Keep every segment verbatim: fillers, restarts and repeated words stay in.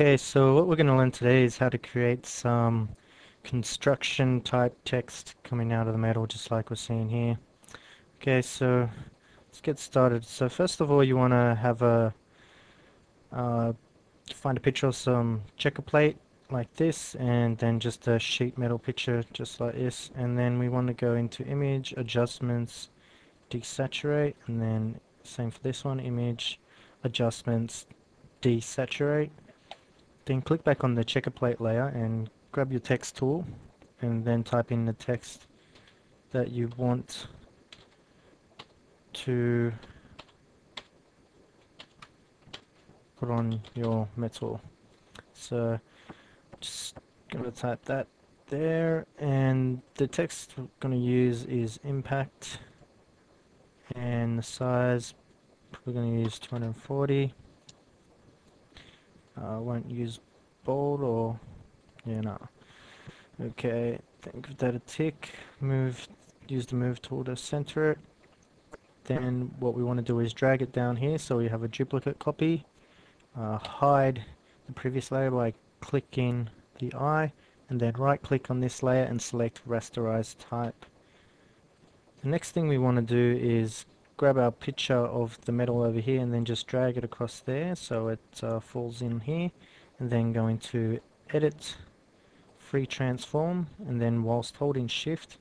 Okay, so what we're going to learn today is how to create some construction type text coming out of the metal, just like we're seeing here. Okay, so let's get started. So first of all, you want to have a uh, find a picture of some checker plate like this, and then just a sheet metal picture just like this, and then we want to go into image, adjustments, desaturate, and then same for this one, image, adjustments, desaturate. Then click back on the checker plate layer and grab your text tool and then type in the text that you want to put on your metal. So just gonna type that there, and the text we're gonna use is impact, and the size we're gonna use two hundred forty. I uh, won't use bold or, yeah, no. Okay, then give that a tick, move, use the move tool to center it. Then what we want to do is drag it down here so we have a duplicate copy. Uh, hide the previous layer by clicking the eye, and then right click on this layer and select rasterize type. The next thing we want to do is grab our picture of the metal over here and then just drag it across there so it uh, falls in here, and then go into edit, free transform, and then whilst holding shift,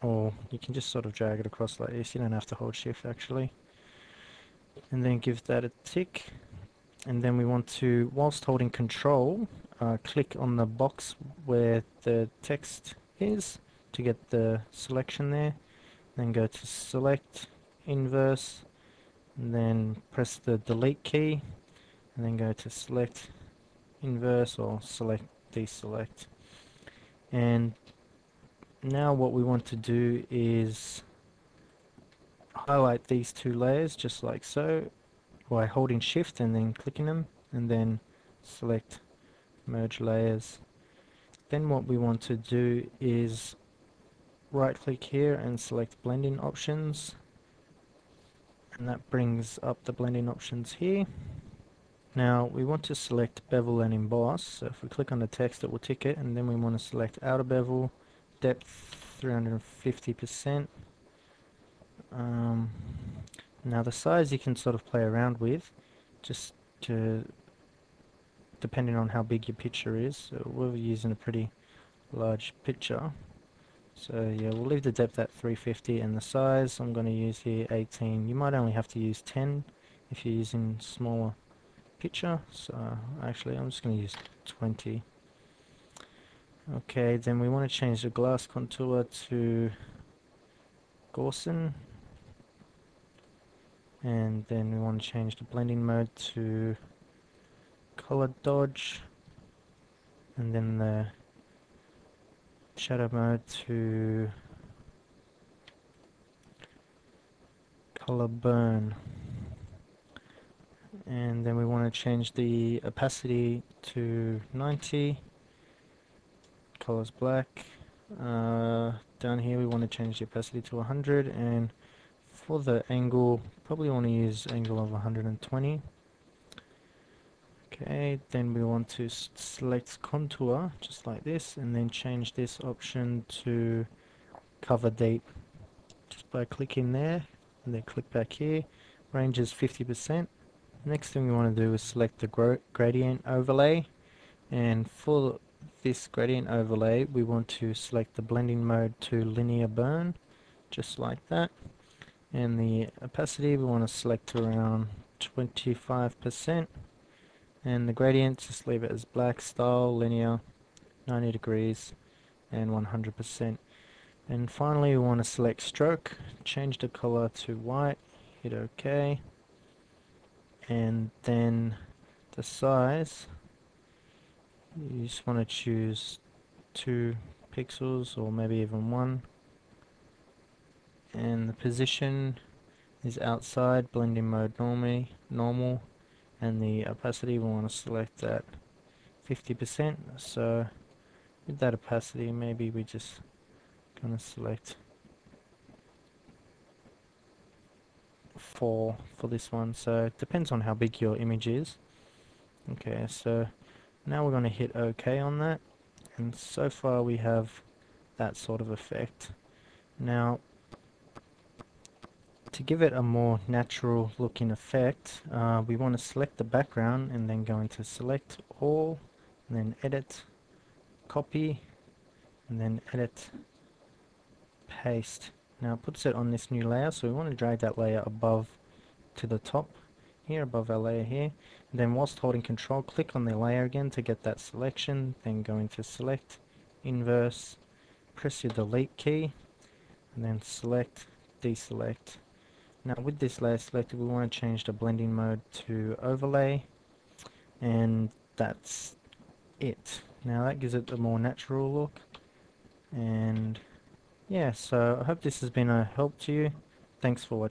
or you can just sort of drag it across like this, you don't have to hold shift actually, and then give that a tick, and then we want to, whilst holding control, uh, click on the box where the text is to get the selection there. Then go to select, inverse, and then press the delete key, and then go to select, inverse, or select, deselect. And now what we want to do is highlight these two layers just like so by holding shift and then clicking them, and then select merge layers. Then what we want to do is right click here and select blending options, and that brings up the blending options here. Now we want to select bevel and emboss, so if we click on the text it will tick it, and then we want to select outer bevel, depth three hundred fifty percent. Um, now the size you can sort of play around with, just to depending on how big your picture is. So we're using a pretty large picture. So yeah, we'll leave the depth at three fifty, and the size I'm going to use here eighteen. You might only have to use ten if you're using smaller picture, so actually I'm just going to use twenty. Okay, then we want to change the glass contour to Gaussian, and then we want to change the blending mode to color dodge, and then the shadow mode to color burn, and then we want to change the opacity to ninety, colors black. Uh, down here we want to change the opacity to one hundred, and for the angle probably want to use angle of one hundred twenty. Okay, then we want to select contour just like this, and then change this option to cover deep just by clicking there, and then click back here. Range is fifty percent. Next thing we want to do is select the gradient overlay, and for this gradient overlay we want to select the blending mode to linear burn just like that, and the opacity we want to select around twenty-five percent. And the gradient, just leave it as black, style, linear, ninety degrees, and one hundred percent. And finally, we want to select stroke, change the color to white, hit OK. And then the size, you just want to choose two pixels or maybe even one. And the position is outside, blending mode normally, normal. And the opacity, we want to select that fifty percent. So with that opacity, maybe we just gonna select four for this one. So it depends on how big your image is. Okay, so now we're going to hit OK on that, and so far we have that sort of effect. Now, to give it a more natural looking effect, uh, we want to select the background and then go into select all, and then edit, copy, and then edit, paste. Now it puts it on this new layer, so we want to drag that layer above to the top here, above our layer here, and then whilst holding control, click on the layer again to get that selection, then go into select, inverse, press your delete key, and then select, deselect. Now with this layer selected, we want to change the blending mode to overlay, and that's it. Now that gives it a more natural look, and yeah, so I hope this has been a help to you. Thanks for watching.